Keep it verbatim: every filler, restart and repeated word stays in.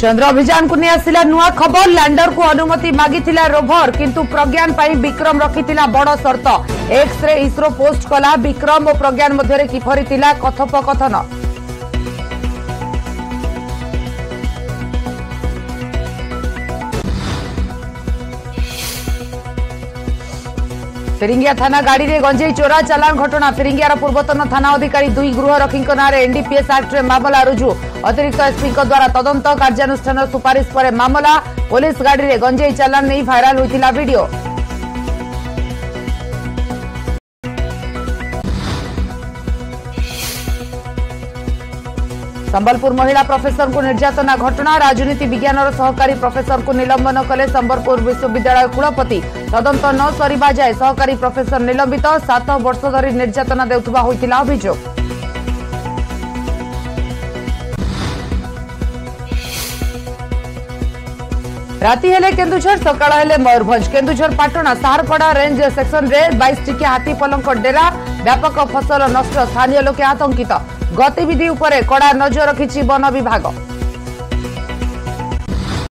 चंद्र अभियान को नहीं नुआ खबर लैंडर को अनुमति मागी रोभर किंतु प्रज्ञान पर विक्रम रखी बड़ सर्त एक्स रे इसरो पोस्ट कला विक्रम और प्रज्ञान मध्य किपर कथोपकथन फिरिंगिया थाना गाड़ी रे गंजेई चोरा चालान घटना फिरिंगियार पूर्वतन थाना अधिकारी दुई गृहरक्षी नारे एनडीपीएस एक्ट रे मामला रुजु अतिरिक्त एसपी द्वारा तदंत कार्यानुष्ठान सुपारिश पर मामला पुलिस गाड़ी रे गंजेई चालान नहीं वायरल होइतिला वीडियो। संबलपुर महिला प्रोफेसर को निर्यातना घटना राजनीति विज्ञान और सहकारी प्रोफेसर को निलंबन कले संबलपुर विश्वविद्यालय कुलपति तदंत न सरीबा जाए सहकारी प्रोफेसर निलंबित सात वर्ष धरी निर्यातना देउथबा होइतिला अभियोग। राति हेले केन्दुझर सकाळ हेले मयूरभंज केन्दुझर पाटणा सारपड़ा रेंज सेक्शन रे बाईस टिकिया हाथी पलंक डेरा व्यापक फसल नष्ट स्थानीय लोके आतंकित गतिविधि उपरे कड़ा नजर रखिछि वन विभाग।